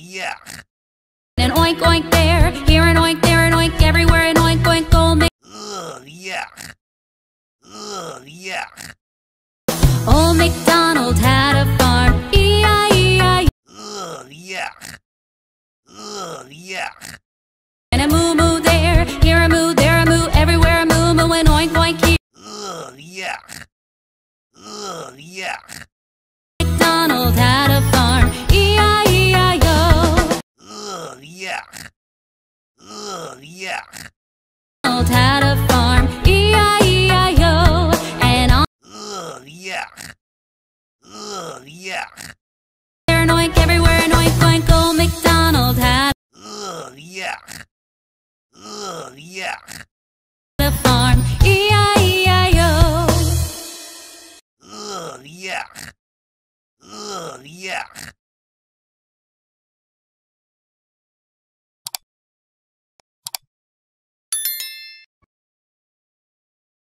Yuck. An oink oink there, here an oink, there an oink, everywhere an oink oink golden. Ugh, yuck. Ugh, yuck. Old MacDonald had a farm, E-I-E-I. Ugh, yuck. Ugh, yuck. And a moo moo there, here a moo, there a moo, everywhere a moo moo, an oink oink here. Ugh, yuck. Ugh, yuck. MacDonald had a farm, E-I-E-I-O. Ugh, yuck. Ugh, yuck. MacDonald had a farm, E-I-E-I-O. And on. Ugh, yuck. Ugh, yuck. There an oink, everywhere an oink oink, old MacDonald had. Ugh, yuck. Ugh, yuck. The farm, E-I-E-I-O. Ugh, yuck. Ugh, yuck.